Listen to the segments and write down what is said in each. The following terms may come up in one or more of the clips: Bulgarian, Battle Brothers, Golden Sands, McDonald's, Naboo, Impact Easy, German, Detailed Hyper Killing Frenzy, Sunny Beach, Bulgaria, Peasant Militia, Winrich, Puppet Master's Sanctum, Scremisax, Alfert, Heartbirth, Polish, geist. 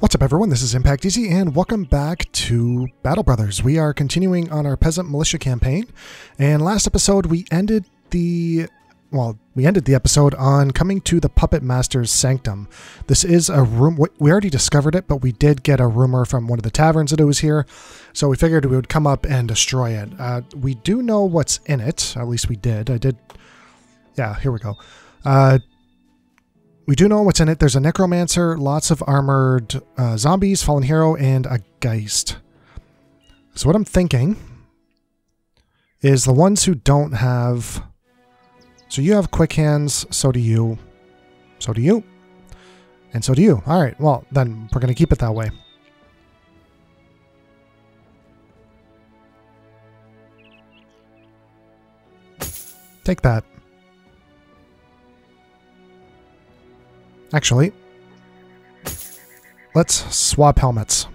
What's up everyone, this is Impact Easy and welcome back to Battle Brothers. We are continuing on our Peasant Militia campaign, and last episode we ended the episode on coming to the Puppet Master's Sanctum. This is a room, we already discovered it, but we did get a rumor from one of the taverns that it was here, so we figured we would come up and destroy it. We do know what's in it, at least we did. Yeah, here we go. We do know what's in it. There's a necromancer, lots of armored zombies, fallen hero, and a geist. So what I'm thinking is the ones who don't have... So you have quick hands, so do you. So do you. And so do you. All right, well, then we're going to keep it that way. Take that. Actually, let's swap helmets.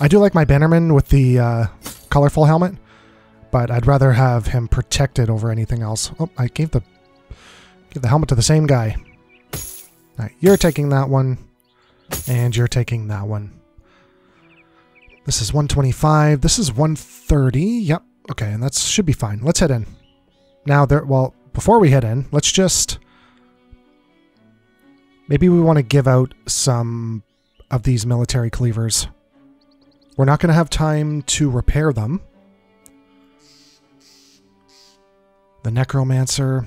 I do like my bannerman with the colorful helmet, but I'd rather have him protected over anything else. Oh, I gave the helmet to the same guy. All right, you're taking that one, and you're taking that one. This is 125. This is 130. Yep. Okay, and that should be fine. Let's head in. Now, before we head in, let's just... Maybe we want to give out some of these military cleavers. We're not going to have time to repair them. The necromancer.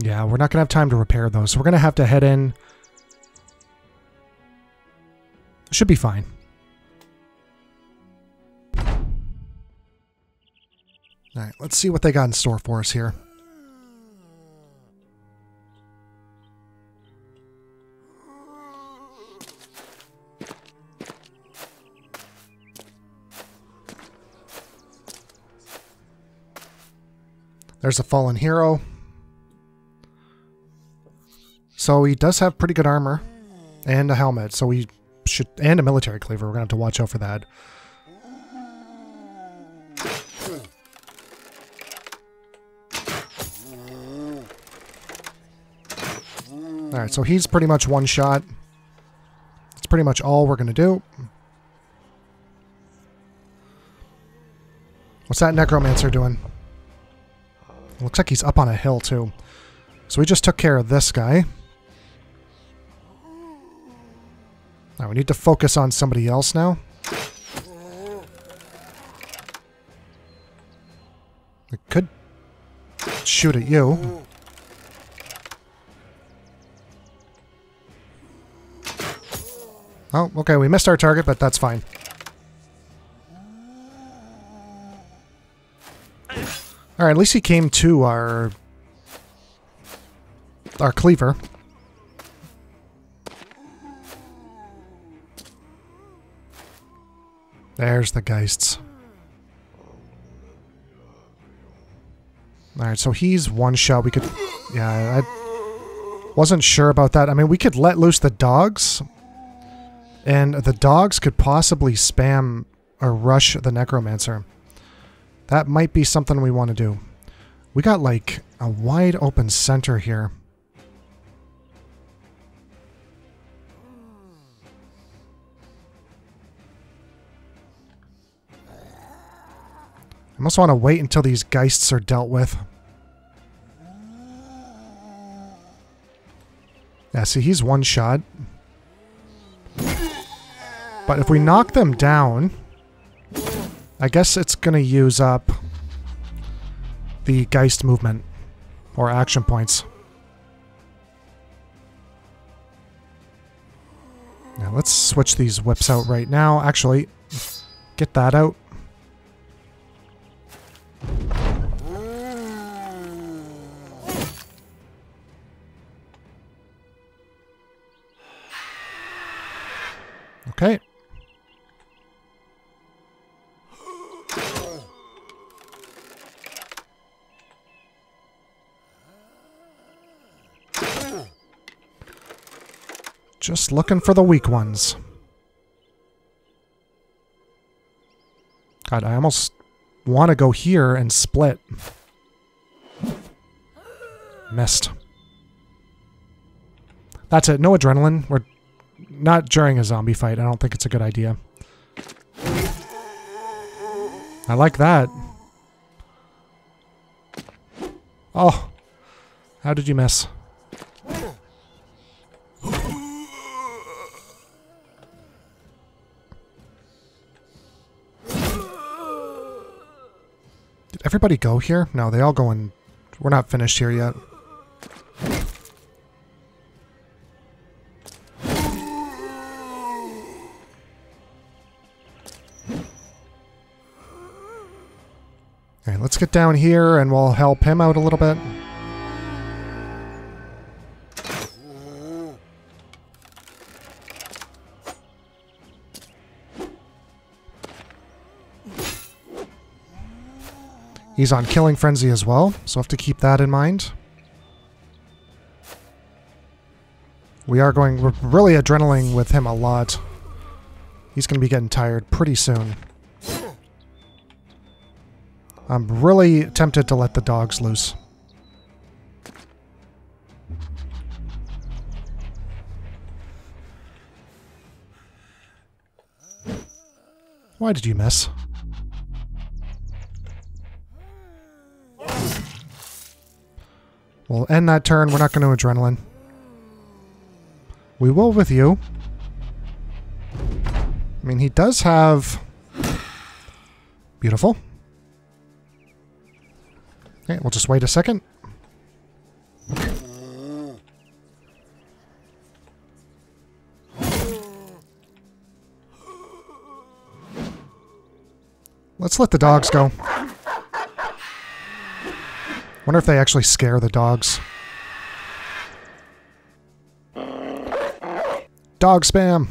Yeah, we're not going to have time to repair those. So we're going to have to head in. Should be fine. All right, let's see what they got in store for us here. There's a fallen hero. So he does have pretty good armor and a helmet. So we should, and a military cleaver. We're gonna have to watch out for that. All right, so he's pretty much one shot. That's pretty much all we're gonna do. What's that necromancer doing? Looks like he's up on a hill, too. So we just took care of this guy. Now we need to focus on somebody else now. I could shoot at you. Oh, okay, we missed our target, but that's fine. All right, at least he came to our cleaver. There's the geists. All right, so he's one shot. We could... Yeah, I wasn't sure about that. I mean, we could let loose the dogs, and the dogs could possibly spam or rush the necromancer. That might be something we want to do. We got, like, a wide open center here. I must want to wait until these geists are dealt with. Yeah, see, he's one shot. But if we knock them down... I guess it's going to use up the Geist movement, or action points. Now let's switch these whips out right now. Actually, get that out. Okay. Just looking for the weak ones. God, I almost want to go here and split. Missed. That's it. No adrenaline. We're not during a zombie fight. I don't think it's a good idea. I like that. Oh. How did you miss? Did everybody go here? No, they all go in. We're not finished here yet. Alright, let's get down here and we'll help him out a little bit. He's on Killing Frenzy as well, so I have to keep that in mind. We're really adrenalining with him a lot. He's going to be getting tired pretty soon. I'm really tempted to let the dogs loose. Why did you miss? We'll end that turn. We're not going to adrenaline. We will with you. I mean, he does have... Beautiful. Okay, we'll just wait a second. Let's let the dogs go. Wonder if they actually scare the dogs. Dog spam!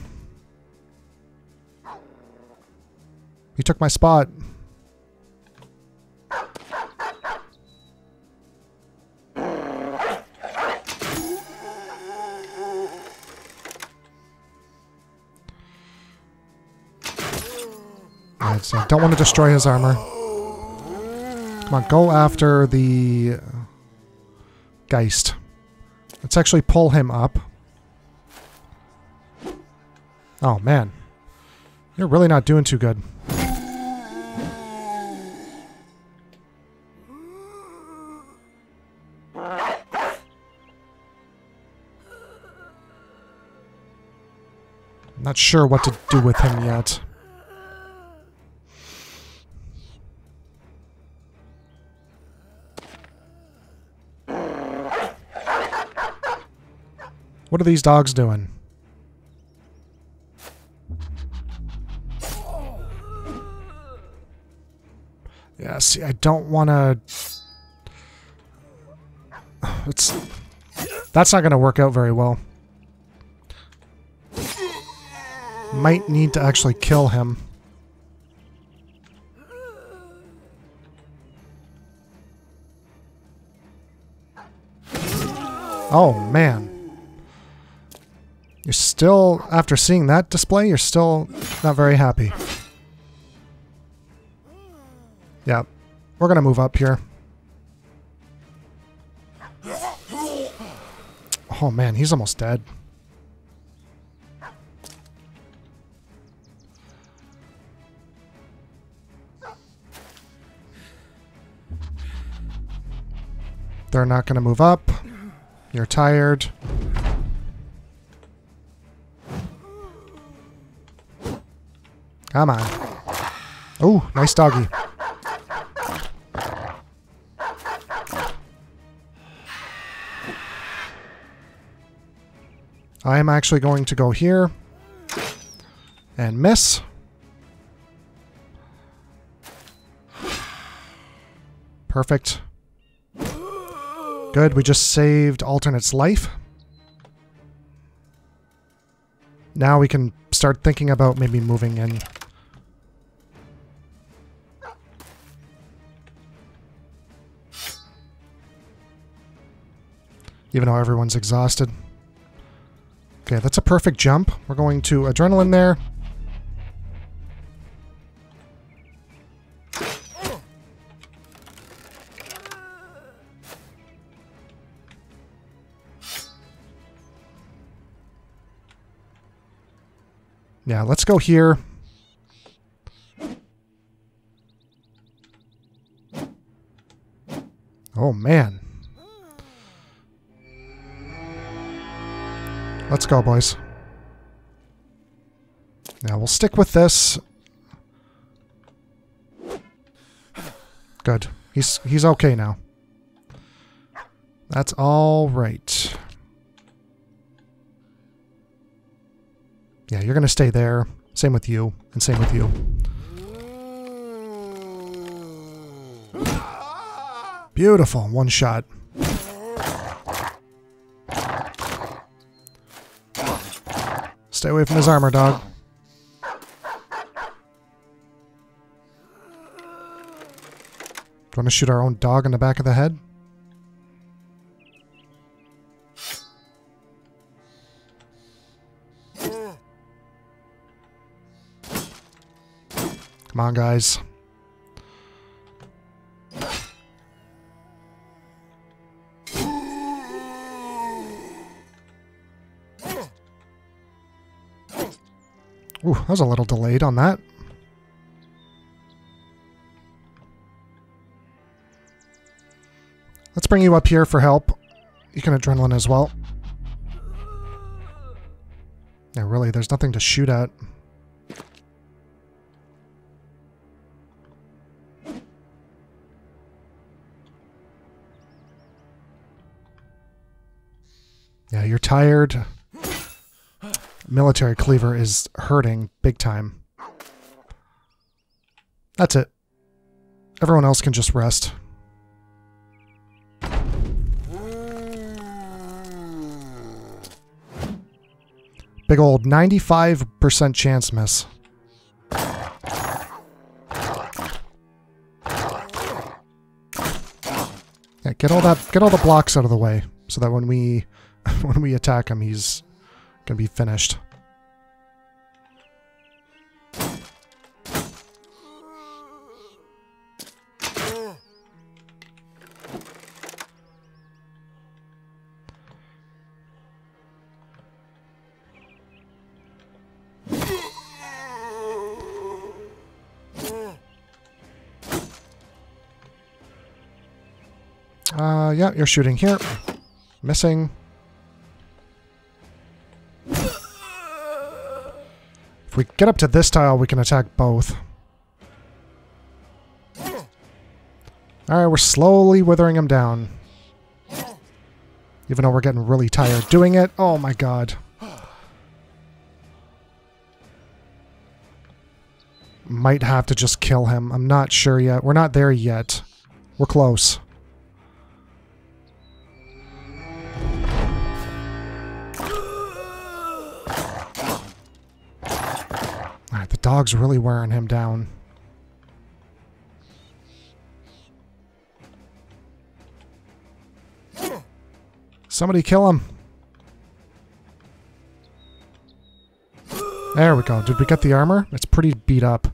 He took my spot. Alright, so I don't want to destroy his armor. Come on, go after the Geist. Let's actually pull him up. Oh, man. You're really not doing too good. I'm not sure what to do with him yet. What are these dogs doing? Yeah, see, I don't want to... That's not going to work out very well. Might need to actually kill him. Oh, man. You're still, after seeing that display, you're still not very happy. Yeah, we're going to move up here. Oh man, he's almost dead. They're not going to move up. You're tired. Come on. Oh, nice doggy. I am actually going to go here and miss. Perfect. Good, we just saved Alternate's life. Now we can start thinking about maybe moving in. Even though everyone's exhausted. Okay, that's a perfect jump. We're going to adrenaline there. Yeah, let's go here. Oh, man. Let's go, boys. Now we'll stick with this. Good. He's okay now. That's all right. Yeah, you're gonna stay there. Same with you, and same with you. Beautiful. One shot. Stay away from his armor, dog. Do you want to shoot our own dog in the back of the head? Come on, guys. Ooh, I was a little delayed on that. Let's bring you up here for help. You can adrenaline as well. Yeah, really, there's nothing to shoot at. Yeah, you're tired. Military cleaver is hurting big time. That's it. Everyone else can just rest. Big old 95% chance miss. Yeah, get all the blocks out of the way so that when we attack him, he's gonna be finished. Yeah, you're shooting here. Missing. If we get up to this tile, we can attack both. Alright, we're slowly withering him down. Even though we're getting really tired doing it. Oh my god. Might have to just kill him. I'm not sure yet. We're not there yet. We're close. Dog's really wearing him down. Somebody kill him. There we go. Did we get the armor? It's pretty beat up.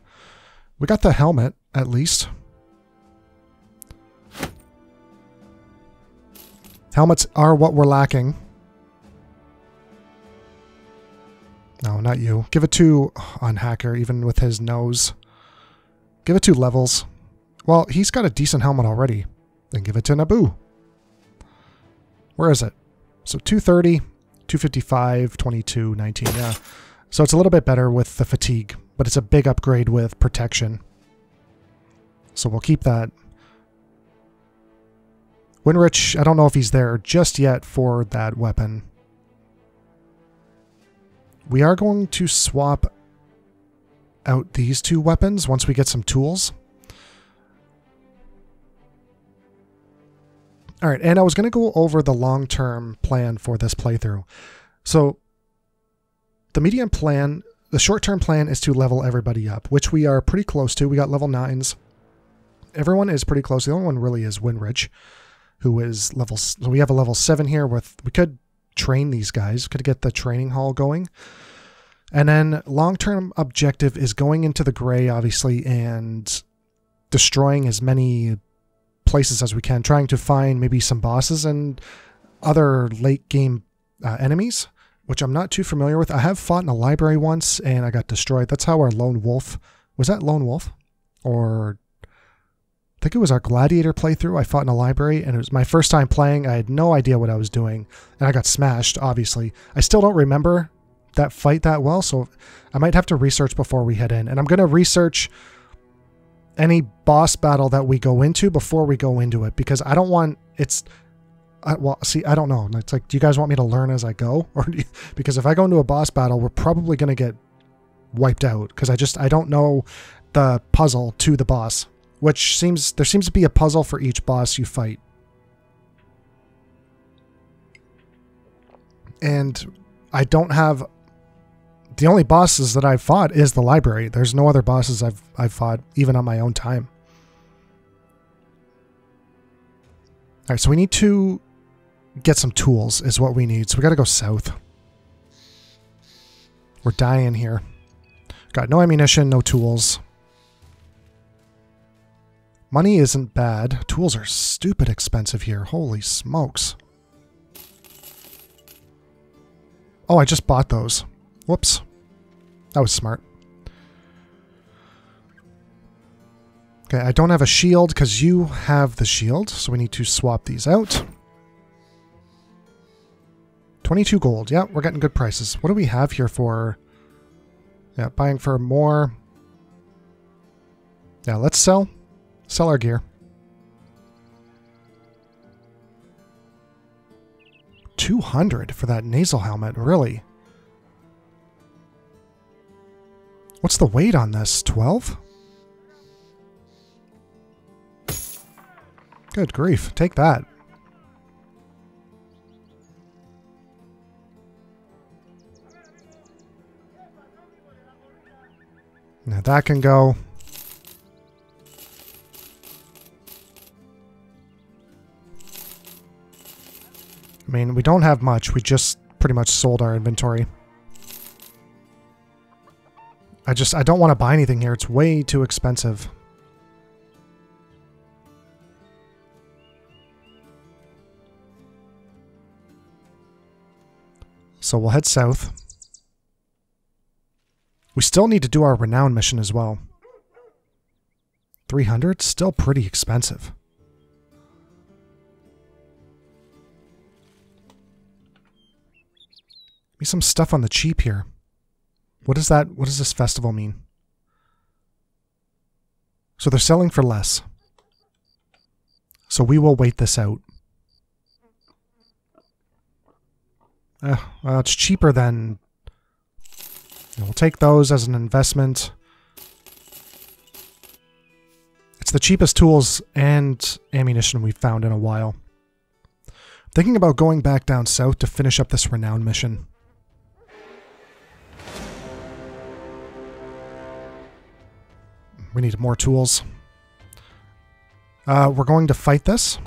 We got the helmet, at least. Helmets are what we're lacking. No, not you. Give it to on Hacker, even with his nose. Give it 2 levels. Well, he's got a decent helmet already. Then give it to Naboo. Where is it? So 230, 255, 22, 19. Yeah. So it's a little bit better with the fatigue, but it's a big upgrade with protection. So we'll keep that. Winrich, I don't know if he's there just yet for that weapon. We are going to swap out these 2 weapons once we get some tools. All right, and I was going to go over the long-term plan for this playthrough. So the medium plan, the short-term plan is to level everybody up, which we are pretty close to. We got level 9s. Everyone is pretty close. The only one really is Winrich, who is level... So we have a level 7 here with... We could... train these guys, could get the training hall going. And then long-term objective is going into the gray, obviously, and destroying as many places as we can, trying to find maybe some bosses and other late game enemies. which I'm not too familiar with. I have fought in a library once, and I got destroyed. That's how our Lone Wolf... Was that Lone Wolf? Or... I think it was our Gladiator playthrough. I fought in a library, and it was my first time playing. I had no idea what I was doing, and I got smashed, obviously. I still don't remember that fight that well, so I might have to research before we head in. And I'm going to research any boss battle that we go into before we go into it, because I don't want... I don't know. It's like, do you guys want me to learn as I go? Or do you, because if I go into a boss battle, we're probably going to get wiped out, because I don't know the puzzle to the boss. Which seems, there seems to be a puzzle for each boss you fight. And I don't have, the only bosses that I've fought is the library. There's no other bosses I've fought, even on my own time. All right, so we need to get some tools is what we need. So we got to go south. We're dying here. Got no ammunition, no tools. Money isn't bad. Tools are stupid expensive here. Holy smokes. Oh, I just bought those. Whoops. That was smart. Okay, I don't have a shield because you have the shield. So we need to swap these out. 22 gold. Yeah, we're getting good prices. What do we have here for... Yeah, buying for more. Yeah, let's sell. Sell our gear. 200 for that nasal helmet, really? What's the weight on this? 12? Good grief. Take that. Now that can go... I mean, we don't have much. We just pretty much sold our inventory. I don't want to buy anything here. It's way too expensive. So we'll head south. We still need to do our renown mission as well. 300? Still pretty expensive. Give me some stuff on the cheap here. What is that? What does this festival mean? So they're selling for less. So we will wait this out. Well, it's cheaper than... We'll take those as an investment. It's the cheapest tools and ammunition we've found in a while. Thinking about going back down south to finish up this renown mission. We need more tools. We're going to fight this.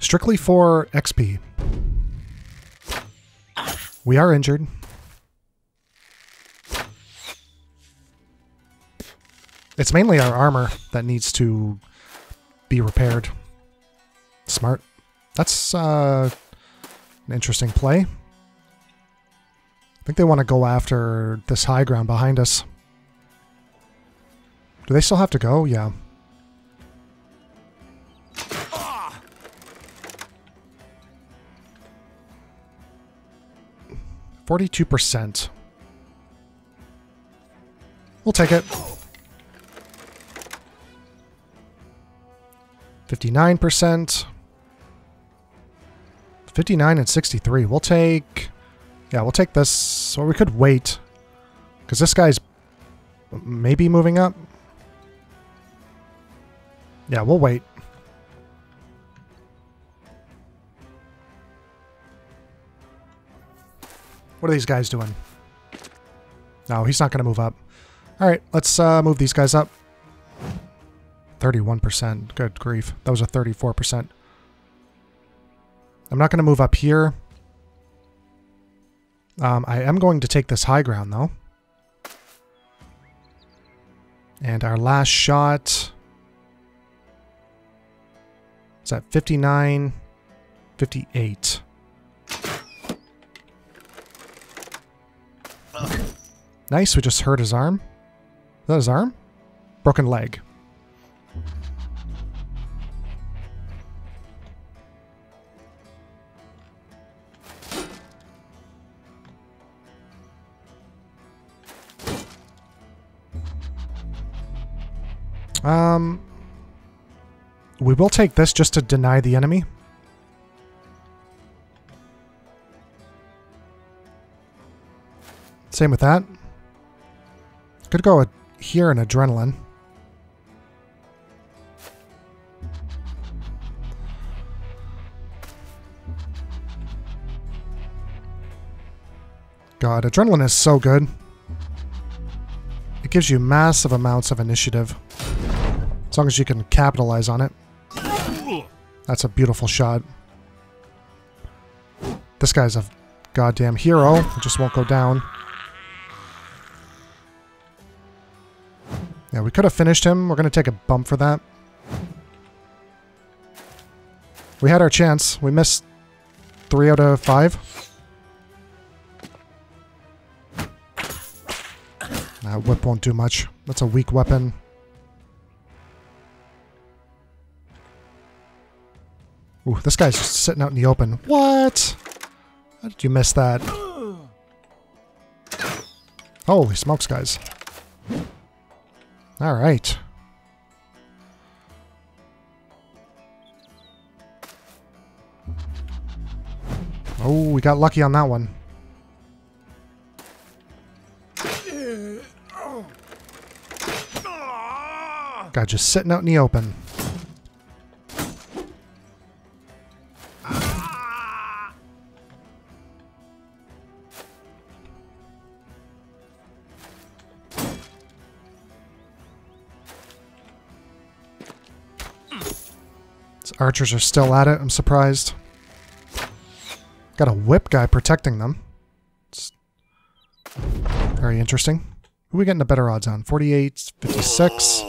Strictly for XP. We are injured. It's mainly our armor that needs to be repaired. Smart. That's an interesting play. I think they want to go after this high ground behind us. Do they still have to go? Yeah. Ah! 42%. We'll take it. 59%. 59 and 63. We'll take... Yeah, we'll take this. Or we could wait. Because this guy's maybe moving up. Yeah, we'll wait. What are these guys doing? No, he's not going to move up. Alright, let's move these guys up. 31%. Good grief. That was a 34%. I'm not going to move up here. I am going to take this high ground, though. And our last shot... Is that 59? 58. Nice, we just hurt his arm. Is that his arm? Broken leg. We will take this just to deny the enemy. Same with that. Could go here in adrenaline. God, adrenaline is so good. It gives you massive amounts of initiative. As long as you can capitalize on it. That's a beautiful shot. This guy's a goddamn hero. He just won't go down. Yeah, we could have finished him. We're going to take a bump for that. We had our chance. We missed 3 out of 5. Nah, whip won't do much. That's a weak weapon. Ooh, this guy's just sitting out in the open. What? How did you miss that? Holy smokes, guys. All right. Oh, we got lucky on that one. Guy just sitting out in the open. Archers are still at it. I'm surprised. Got a whip guy protecting them. It's very interesting. Who are we getting the better odds on? 48, 56.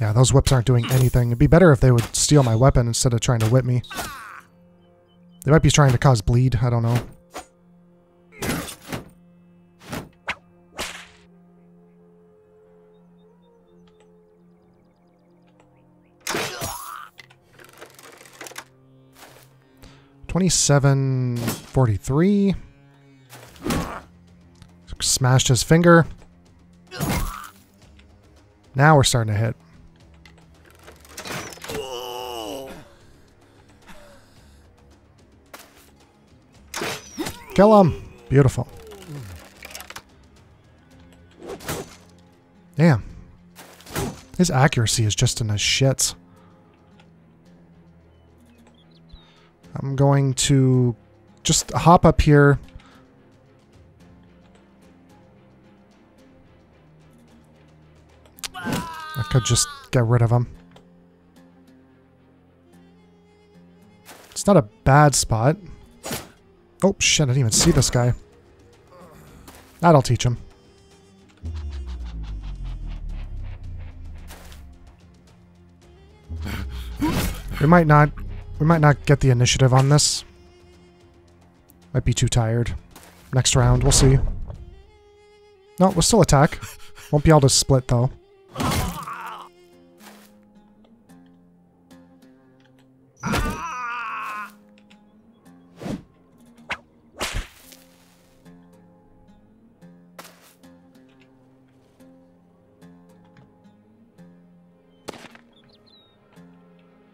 Yeah, those whips aren't doing anything. It'd be better if they would steal my weapon instead of trying to whip me. They might be trying to cause bleed. I don't know. $27.43. Smashed his finger. Now we're starting to hit. Kill him. Beautiful. Damn. His accuracy is just in the shits. I'm going to just hop up here. I could just get rid of him. It's not a bad spot. Oh, shit, I didn't even see this guy. That'll teach him. We might not get the initiative on this. Might be too tired. Next round, we'll see. No, we'll still attack. Won't be able to split, though.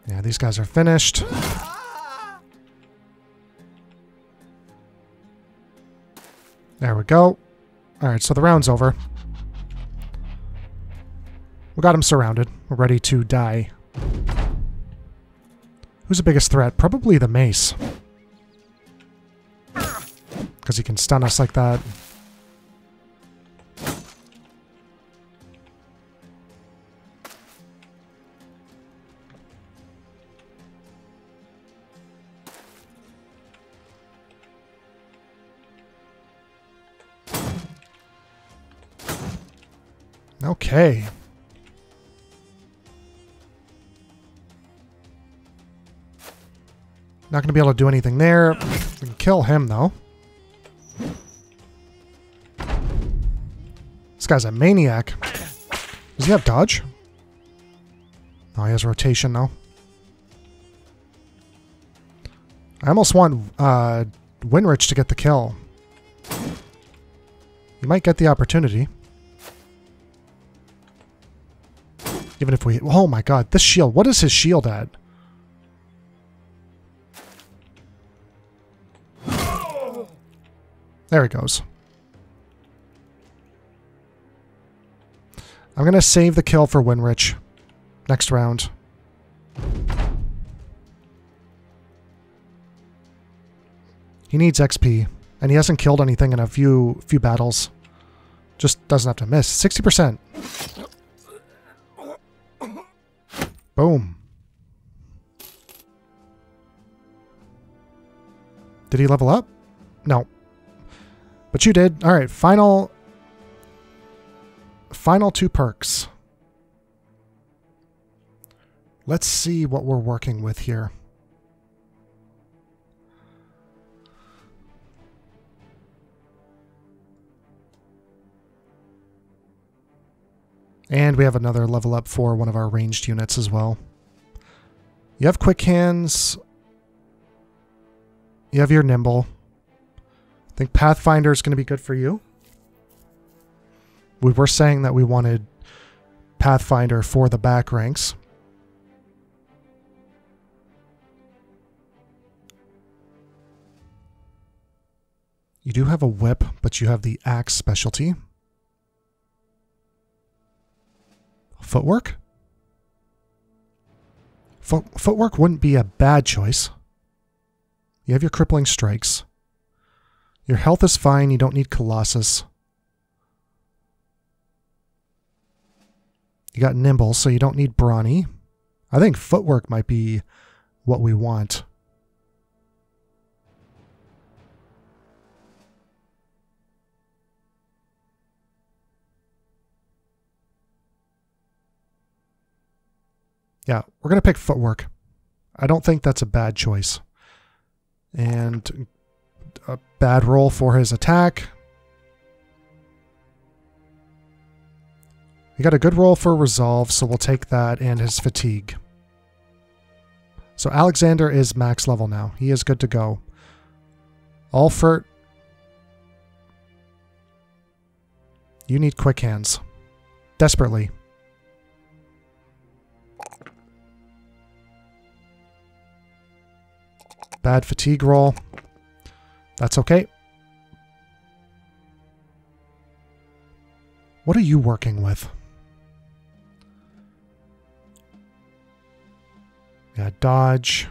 Yeah, these guys are finished. There we go. Alright, so the round's over. We got him surrounded. We're ready to die. Who's the biggest threat? Probably the mace. Because he can stun us like that. Okay. Not going to be able to do anything there. We can kill him, though. guy's a maniac. Does he have dodge? No, he has rotation though. I almost want Winrich to get the kill. He might get the opportunity. Even if we... Oh my god, this shield. What is his shield at? There he goes. I'm going to save the kill for Winrich next round. He needs XP, and he hasn't killed anything in a few battles. Just doesn't have to miss. 60%. Boom. Did he level up? No. But you did. All right, final two perks. Let's see what we're working with here. And we have another level up for one of our ranged units as well. You have quick hands. You have your nimble. I think Pathfinder is going to be good for you. We were saying that we wanted Pathfinder for the back ranks. You do have a whip, but you have the axe specialty. Footwork? Footwork wouldn't be a bad choice. You have your crippling strikes. Your health is fine. You don't need Colossus. You got nimble, so you don't need brawny. I think footwork might be what we want. Yeah, we're going to pick footwork. I don't think that's a bad choice. And a bad roll for his attack. He got a good roll for resolve, so we'll take that and his fatigue. So Alexander is max level now. He is good to go. Alfert, you need quick hands. Desperately. Bad fatigue roll. That's okay. What are you working with? Yeah, dodge.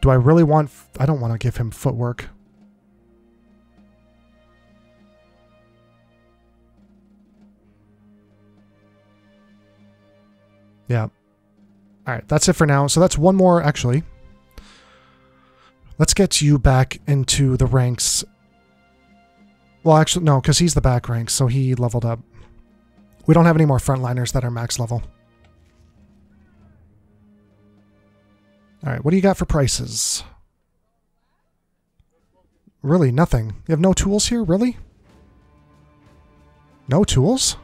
Do I really want... I don't want to give him footwork. Yeah. All right, that's it for now. So that's one more, actually. Let's get you back into the ranks. Well, actually, no, because he's the back ranks, so he leveled up. We don't have any more frontliners that are max level. All right, what do you got for prices? Really, nothing. You have no tools here, really? No tools?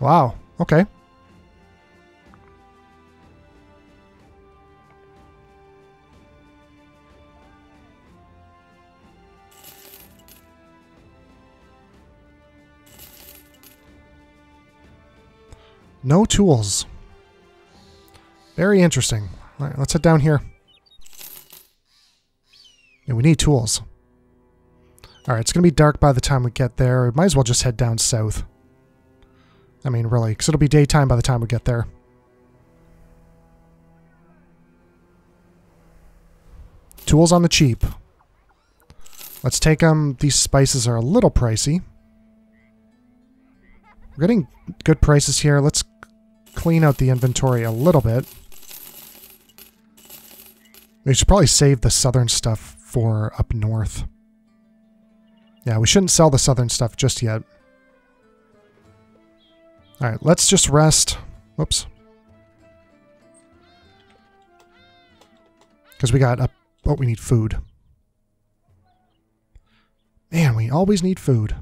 Wow, okay. No tools. Very interesting. All right, let's head down here. Yeah, we need tools. All right, it's going to be dark by the time we get there. We might as well just head down south. I mean, really, because it'll be daytime by the time we get there. Tools on the cheap. Let's take them. These spices are a little pricey. We're getting good prices here. Let's clean out the inventory a little bit. We should probably save the southern stuff for up north. Yeah, we shouldn't sell the southern stuff just yet. All right, let's just rest. Whoops. Because we got up... Oh, we need food. Man, we always need food.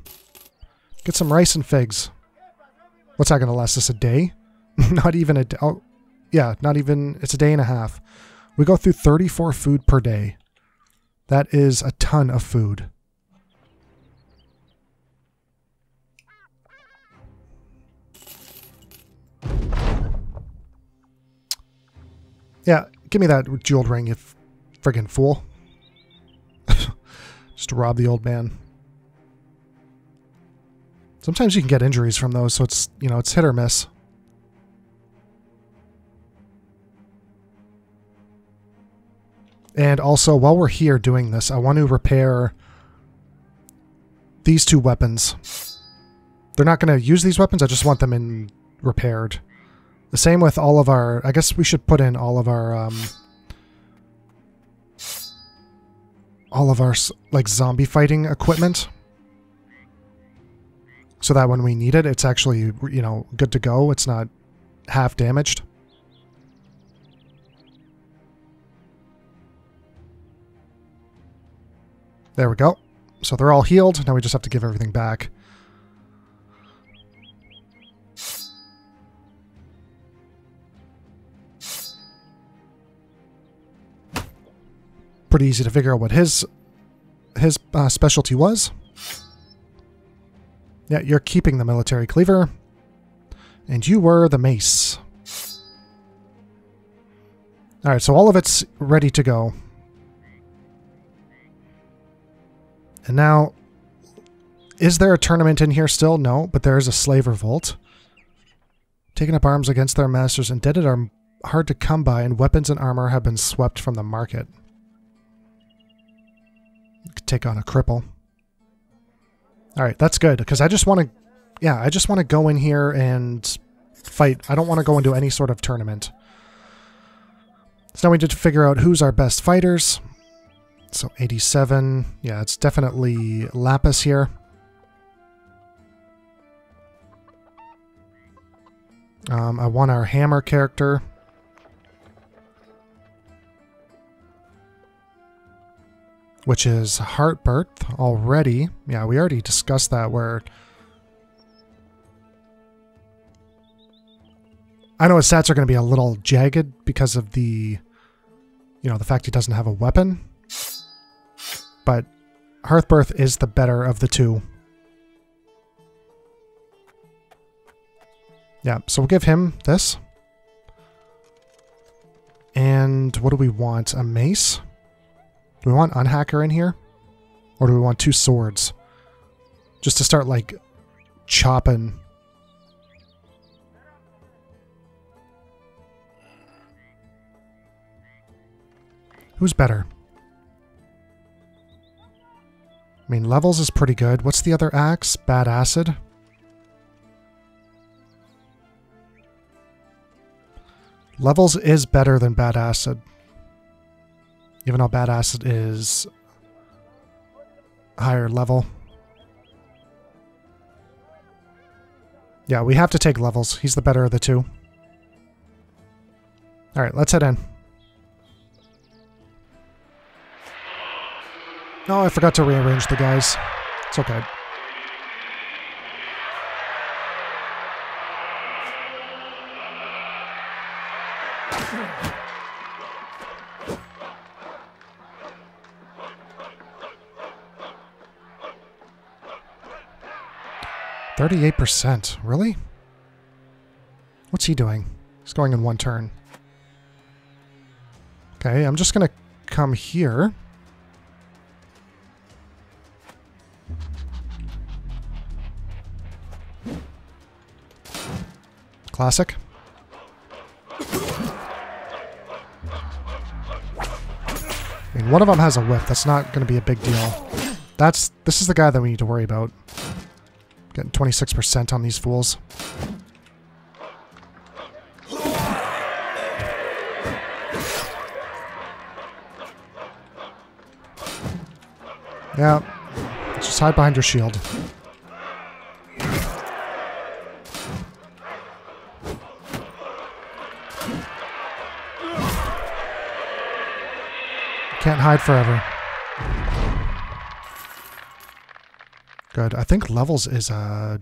Get some rice and figs. What's that going to last us a day? Not even a day. Oh, yeah, not even. It's a day and a half. We go through 34 food per day. That is a ton of food. Yeah, give me that jeweled ring, you friggin' fool. Just to rob the old man. Sometimes you can get injuries from those, so it's, you know, it's hit or miss. And also, while we're here doing this, I want to repair these two weapons. They're not going to use these weapons, I just want them in repaired. The same with all of our... I guess we should put in all of our... all of our, like, zombie fighting equipment. So that when we need it, it's actually, you know, good to go. It's not half damaged. There we go. So they're all healed. Now we just have to give everything back. Pretty easy to figure out what his specialty was. Yeah, you're keeping the military cleaver. And you were the mace. Alright, so all of it's ready to go. And now, is there a tournament in here still? No, but there is a slave revolt. Taken up arms against their masters, indebted are hard to come by, and weapons and armor have been swept from the market. Could take on a cripple. Alright, that's good, because I just want to... Yeah, I just want to go in here and fight. I don't want to go into any sort of tournament. So now we need to figure out who's our best fighters. So 87. Yeah, it's definitely Lapis here. I want our hammer character. Which is Heartbirth already. Yeah, we already discussed that where... I know his stats are going to be a little jagged because of the... You know, the fact he doesn't have a weapon. But Heartbirth is the better of the two. Yeah, so we'll give him this. And what do we want? A mace? Do we want Unhacker in here? Or do we want two swords? Just to start, like, chopping. Who's better? I mean, Levels is pretty good. What's the other axe? Bad Acid. Levels is better than Bad Acid. Even though Bad Acid is higher level. Yeah, we have to take Levels. He's the better of the two. Alright, let's head in. No, I forgot to rearrange the guys. It's okay. %, really? What's he doing? He's going in one turn. Okay, I'm just gonna come here. Classic. I mean, one of them has a whip. That's not going to be a big deal. This is the guy that we need to worry about. Getting 26% on these fools. Yeah. Let's just hide behind your shield. Can't hide forever. Good. I think Levels is a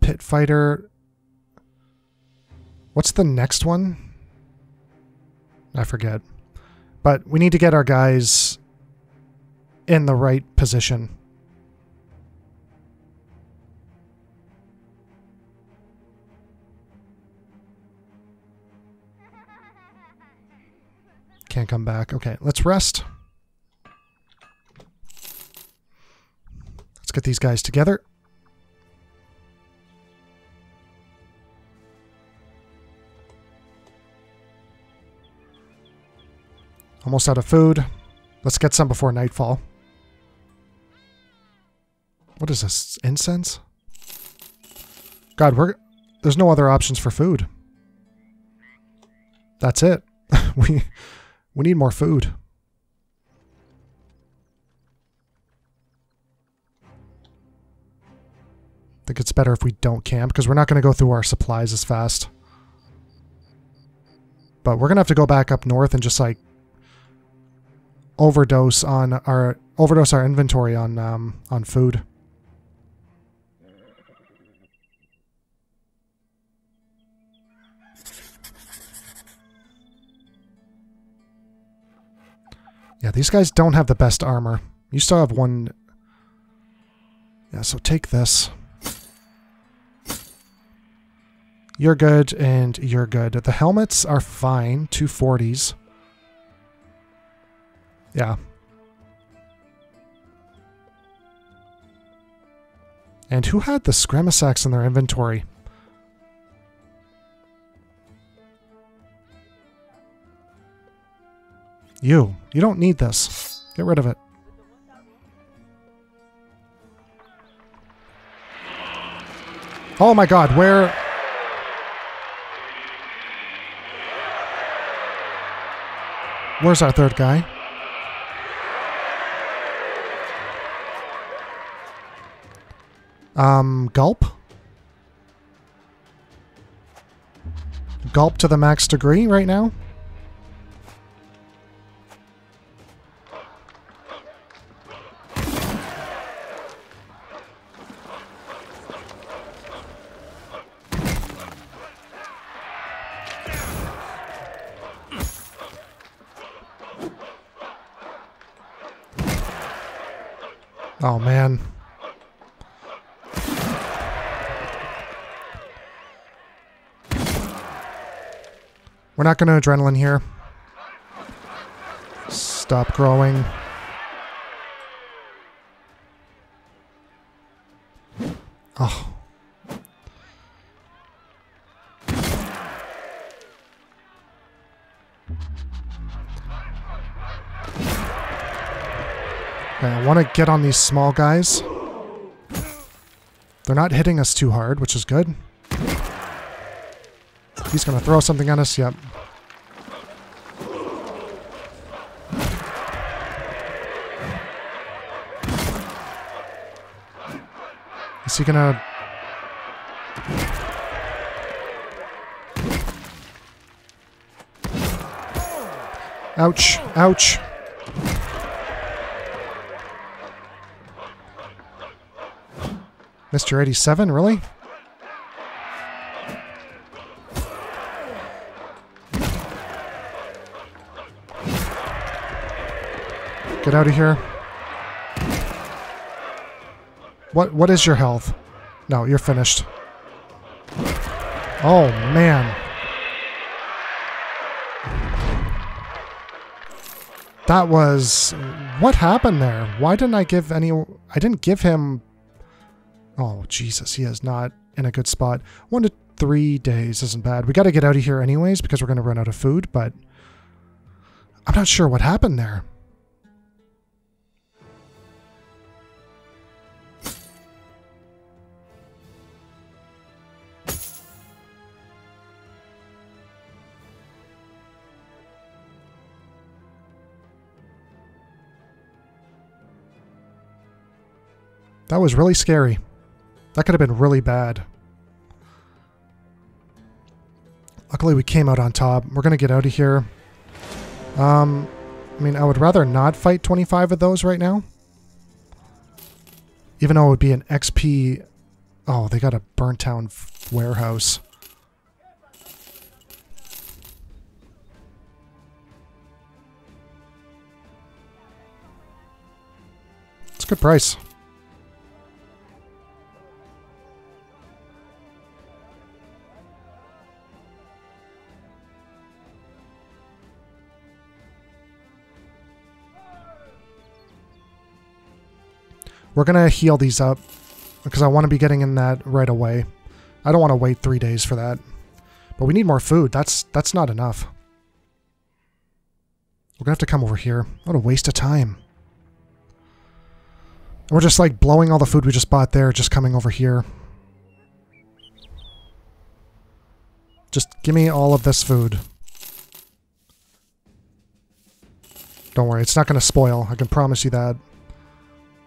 pit fighter. What's the next one? I forget. But we need to get our guys in the right position. Can't come back. Okay, let's rest. Let's get these guys together. Almost out of food. Let's get some before nightfall. What is this? Incense? God, there's no other options for food. That's it. We need more food. I think it's better if we don't camp, because we're not going to go through our supplies as fast. But we're going to have to go back up north and just, like, overdose our inventory on food. Yeah, these guys don't have the best armor. You still have one. Yeah, so take this. You're good, and you're good. The helmets are fine. 240s. Yeah. And who had the Scremisax in their inventory? You. You don't need this. Get rid of it. Oh my god, where... Where's our third guy? Gulp? Gulp to the max degree right now? Oh, man. We're not going to adrenaline here. Stop growing. Oh. Okay, I want to get on these small guys. They're not hitting us too hard, which is good. He's going to throw something at us. Yep. Is he going to... Ouch. Ouch. Mr. 87, really? Get out of here. What is your health? No, you're finished. Oh, man. That was... What happened there? Why didn't I give any... I didn't give him... Oh, Jesus, he is not in a good spot. 1 to 3 days isn't bad. We got to get out of here anyways because we're going to run out of food, but I'm not sure what happened there. That was really scary. That could have been really bad. Luckily, we came out on top. We're going to get out of here. I mean, I would rather not fight 25 of those right now. Even though it would be an XP... Oh, they got a burnt town warehouse. It's a good price. We're going to heal these up because I want to be getting in that right away. I don't want to wait 3 days for that. But we need more food. That's not enough. We're going to have to come over here. What a waste of time. And we're just like blowing all the food we just bought there, just coming over here. Just give me all of this food. Don't worry, it's not going to spoil. I can promise you that.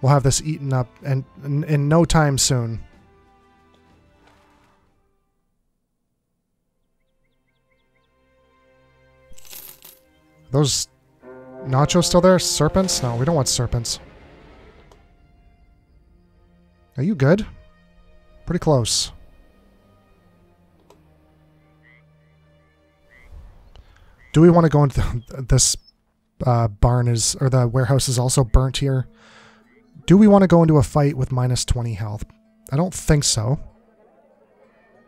We'll have this eaten up and in no time soon. Are those nachos still there? Serpents? No, we don't want serpents. Are you good? Pretty close. Do we want to go into this barn is, or the warehouse is also burnt here? Do we want to go into a fight with minus 20 health? I don't think so.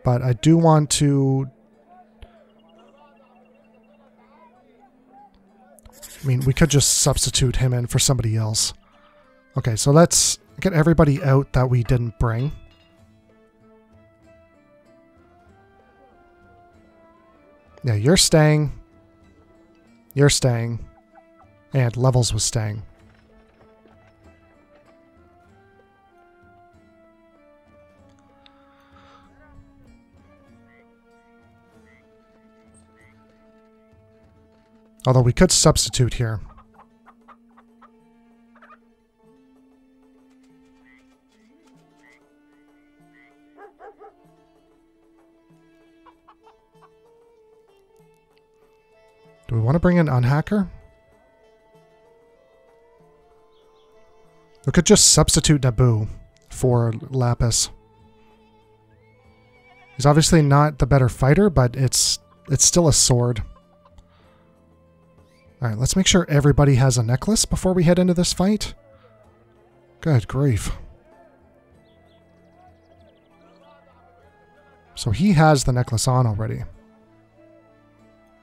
But I do want to... I mean, we could just substitute him in for somebody else. Okay, so let's get everybody out that we didn't bring. Yeah, you're staying. You're staying. And Levels was staying. Although we could substitute here. Do we want to bring in Unhacker? We could just substitute Naboo for Lapis. He's obviously not the better fighter, but it's still a sword. Alright, let's make sure everybody has a necklace before we head into this fight. Good grief. So he has the necklace on already.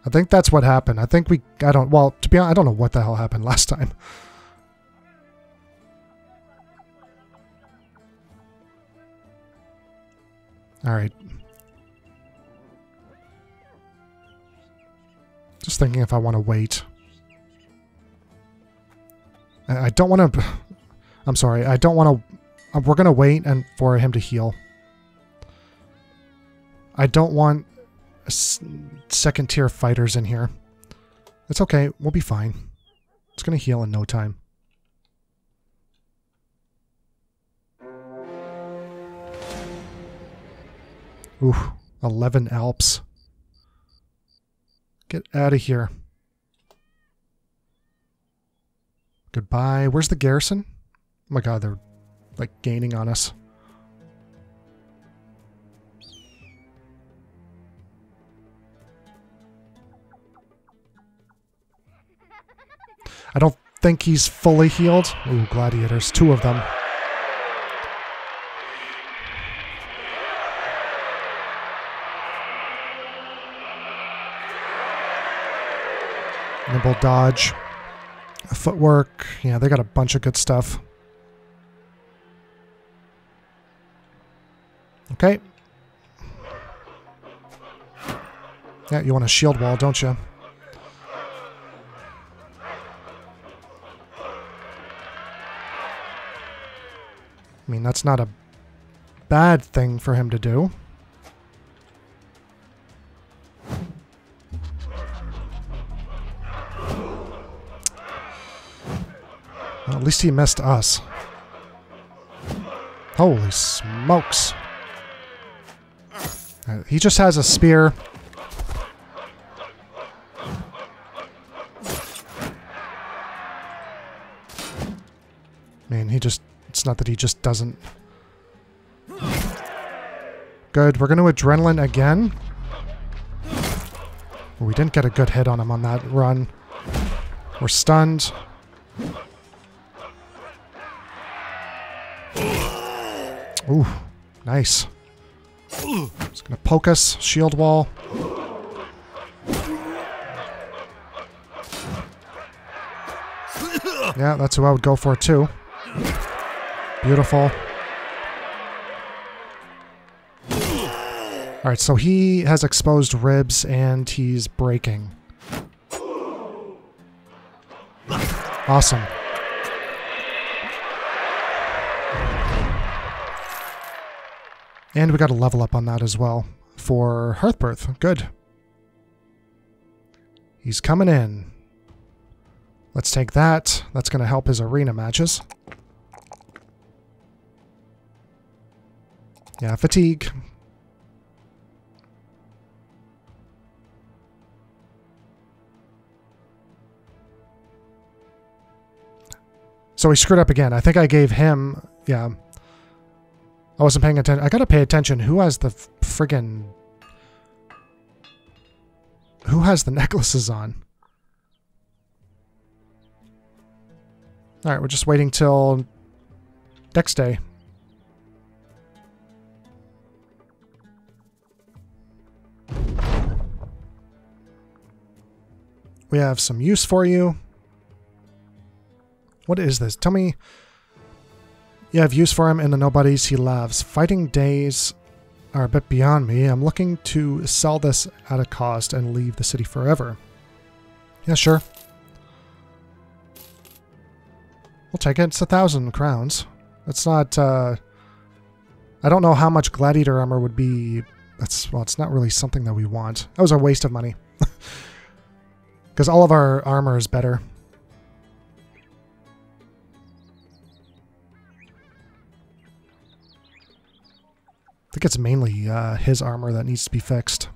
I think that's what happened. I think we... I don't... Well, to be honest, I don't know what the hell happened last time. Alright. Just thinking if I want to wait. I don't want to... I'm sorry. I don't want to... We're going to wait and for him to heal. I don't want second tier fighters in here. It's okay. We'll be fine. It's going to heal in no time. Ooh, 11 Alps. Get out of here. Goodbye. Where's the garrison? Oh my god, they're like gaining on us. I don't think he's fully healed. Ooh, gladiators. Two of them. Nimble dodge. Footwork. Yeah, they got a bunch of good stuff. Okay. Yeah, you want a shield wall, don't you? I mean, that's not a bad thing for him to do. Well, at least he missed us. Holy smokes. He just has a spear. Man, he just It's not that he just doesn't. Good. We're going to Adrenaline again. We didn't get a good hit on him on that run. We're stunned. Ooh, nice. It's going to poke us. Shield wall. Yeah, that's who I would go for too. Beautiful. Alright, so he has exposed ribs and he's breaking. Awesome. And we got a level up on that as well for Hearthbirth. Good. He's coming in. Let's take that. That's going to help his arena matches. Yeah, fatigue. So he screwed up again. I think I gave him... Yeah. I wasn't paying attention. I gotta pay attention. Who has the friggin... Who has the necklaces on? Alright, we're just waiting till next day. We have some use for you. What is this? Tell me... You have use for him in the nobodies. He laughs. Fighting days are a bit beyond me. I'm looking to sell this at a cost and leave the city forever. Yeah, sure. We'll take it. It's 1,000 crowns. That's not, I don't know how much Gladiator armor would be. That's, well, it's not really something that we want. That was a waste of money. Because all of our armor is better. I think it's mainly his armor that needs to be fixed.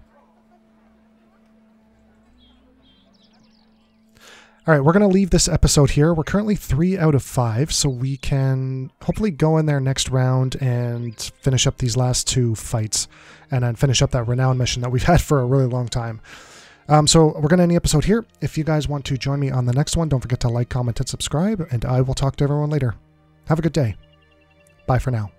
All right, we're going to leave this episode here. We're currently 3 out of 5, so we can hopefully go in there next round and finish up these last 2 fights and then finish up that Renown mission that we've had for a really long time. So we're going to end the episode here. If you guys want to join me on the next one, don't forget to like, comment, and subscribe, and I will talk to everyone later. Have a good day. Bye for now.